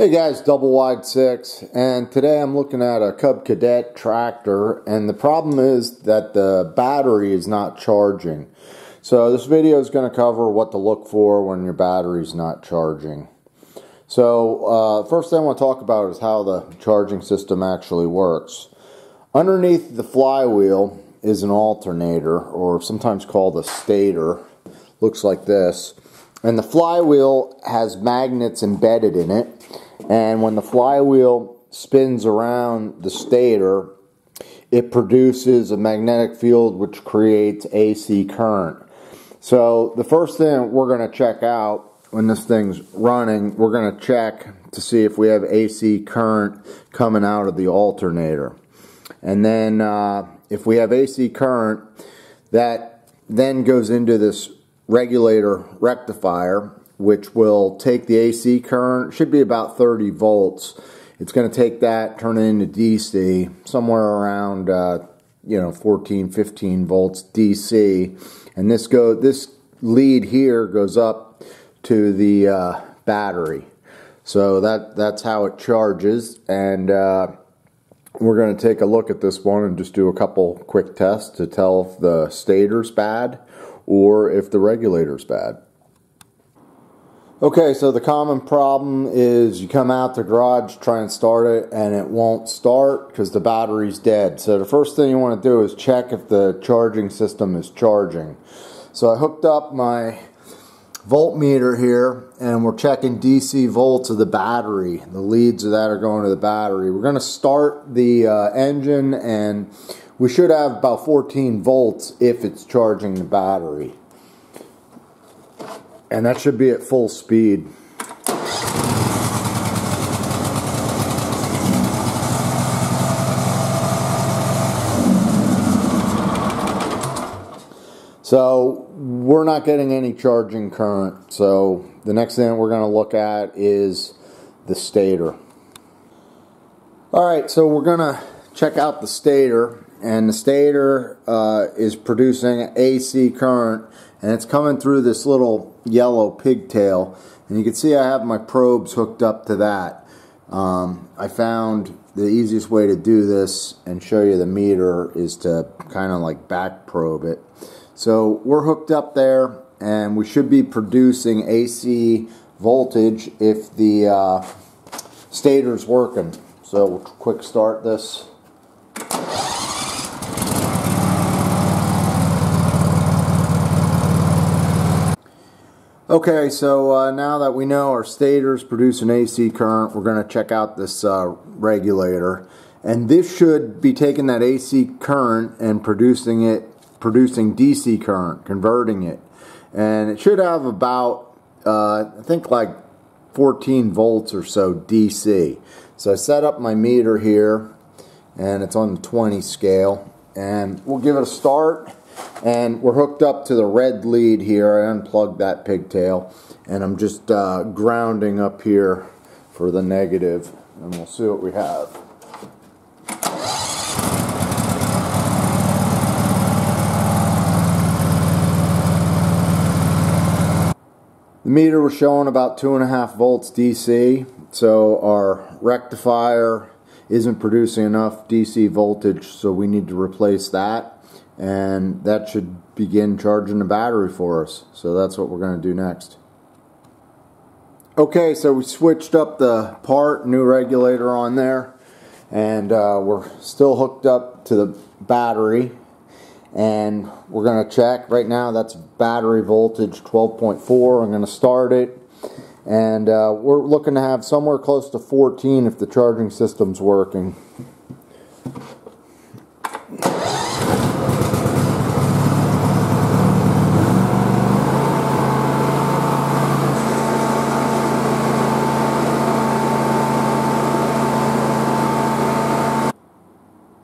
Hey guys, Double Wide 6, and today I'm looking at a Cub Cadet tractor, and the problem is that the battery is not charging. So this video is going to cover what to look for when your battery's not charging. So first thing I want to talk about is how the charging system actually works. Underneath the flywheel is an alternator, or sometimes called a stator. Looks like this. And the flywheel has magnets embedded in it. And when the flywheel spins around the stator, it produces a magnetic field which creates AC current. So the first thing we're going to check out when this thing's running, we're going to check to see if we have AC current coming out of the alternator. And then if we have AC current, that then goes into this regulator rectifier, which will take the AC current, should be about 30 volts. It's going to take that, turn it into DC, somewhere around 14, 15 volts DC, and this lead here goes up to the battery. So that's how it charges, and we're going to take a look at this one and just do a couple quick tests to tell if the stator's bad or if the regulator's bad. Okay, so the common problem is you come out the garage, try and start it, and it won't start because the battery's dead. So the first thing you want to do is check if the charging system is charging. So I hooked up my voltmeter here, and we're checking DC volts of the battery. The leads of that are going to the battery. We're going to start the engine, and we should have about 14 volts if it's charging the battery. And that should be at full speed. So we're not getting any charging current. So the next thing we're going to look at is the stator. Alright, so we're going to check out the stator. And the stator is producing AC current, and it's coming through this little yellow pigtail, and you can see I have my probes hooked up to that. I found the easiest way to do this and show you the meter is to kind of like back probe it. So we're hooked up there, and we should be producing AC voltage if the stator's working. So we'll quick start this. Okay, so now that we know our stator's producing AC current, we're going to check out this regulator. And this should be taking that AC current and producing DC current, converting it. And it should have about, I think like 14 volts or so DC. So I set up my meter here, and it's on the 20 scale. And we'll give it a start. And we're hooked up to the red lead here. I unplugged that pigtail, and I'm just grounding up here for the negative, and we'll see what we have. The meter was showing about 2.5 volts DC, so our rectifier isn't producing enough DC voltage, so we need to replace that. And that should begin charging the battery for us. So that's what we're going to do next. Okay, so we switched up the part, new regulator on there. And we're still hooked up to the battery. And we're going to check. Right now that's battery voltage 12.4. I'm going to start it. And we're looking to have somewhere close to 14 if the charging system's working.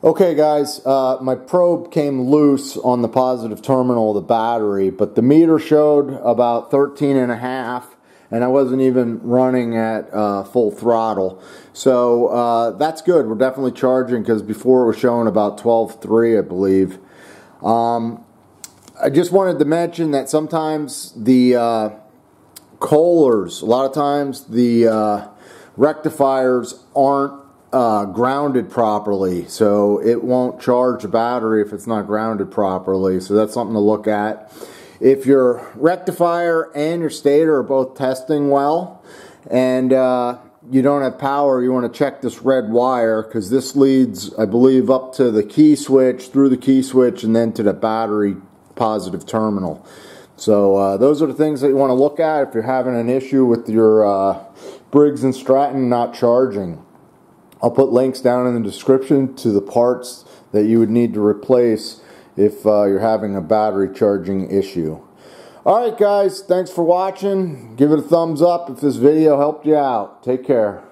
Okay guys, my probe came loose on the positive terminal of the battery, but the meter showed about 13.5, and I wasn't even running at full throttle. So that's good. We're definitely charging, because before it was showing about 12.3, I believe. I just wanted to mention that sometimes the Kohlers, a lot of times the rectifiers aren't grounded properly, so it won't charge the battery if it's not grounded properly. So that's something to look at. If your rectifier and your stator are both testing well and you don't have power, you want to check this red wire, because this leads, I believe, up to the key switch, through the key switch, and then to the battery positive terminal. So those are the things that you want to look at if you're having an issue with your Briggs and Stratton not charging. I'll put links down in the description to the parts that you would need to replace if you're having a battery charging issue. Alright guys, thanks for watching. Give it a thumbs up if this video helped you out. Take care.